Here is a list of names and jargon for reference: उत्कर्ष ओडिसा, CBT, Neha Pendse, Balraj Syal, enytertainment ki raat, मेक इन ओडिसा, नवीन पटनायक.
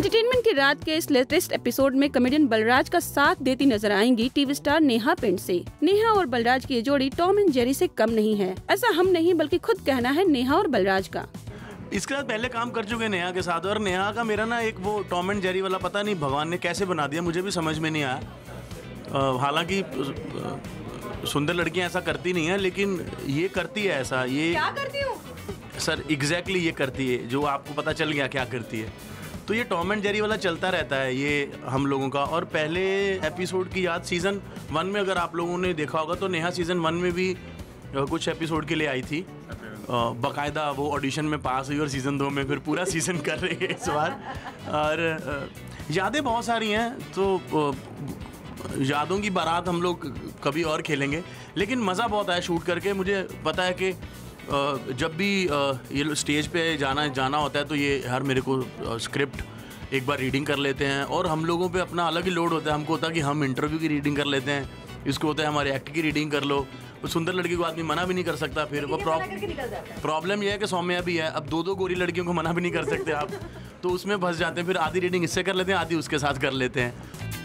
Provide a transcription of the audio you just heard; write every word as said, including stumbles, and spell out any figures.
Entertainment की रात के इस लेटेस्ट एपिसोड में कॉमेडियन बलराज का साथ देती नजर आएंगी टीवी स्टार नेहा पेंडसे। नेहा और बलराज की जोड़ी टॉम एंड जेरी से कम नहीं है, ऐसा हम नहीं बल्कि खुद कहना है नेहा और बलराज का। इसके बाद पहले काम कर चुके नेहा के साथ, और नेहा का मेरा ना एक वो टॉम एंड जेरी वाला पता नहीं भगवान ने कैसे बना दिया, मुझे भी समझ में नहीं आया। हालांकि सुंदर लड़कियां ऐसा करती नहीं है, लेकिन ये करती है ऐसा। ये क्या करती हूँ सर? एग्जैक्टली ये करती है, जो आपको पता चल गया क्या करती है। तो ये टॉम एंड जेरी वाला चलता रहता है ये हम लोगों का। और पहले एपिसोड की याद सीज़न वन में अगर आप लोगों ने देखा होगा तो नेहा सीज़न वन में भी कुछ एपिसोड के लिए आई थी, बाकायदा वो ऑडिशन में पास हुई और सीज़न दो में फिर पूरा सीज़न कर रही है इस बार। और यादें बहुत सारी हैं, तो यादों की बारात हम लोग कभी और खेलेंगे। लेकिन मज़ा बहुत आया शूट करके। मुझे पता है कि जब भी ये स्टेज पे जाना जाना होता है तो ये हर मेरे को स्क्रिप्ट एक बार रीडिंग कर लेते हैं, और हम लोगों पे अपना अलग ही लोड होता है। हमको होता है कि हम इंटरव्यू की रीडिंग कर लेते हैं, इसको होता है हमारे एक्ट की रीडिंग कर लो। तो सुंदर लड़की को आदमी मना भी नहीं कर सकता। फिर वो प्रॉब्लम ये है कि सौम्या भी है, अब दो दो गोरी लड़कियों को मना भी नहीं कर सकते आप, तो उसमें फंस जाते हैं। फिर आधी रीडिंग इससे कर लेते हैं, आधी उसके साथ कर लेते हैं।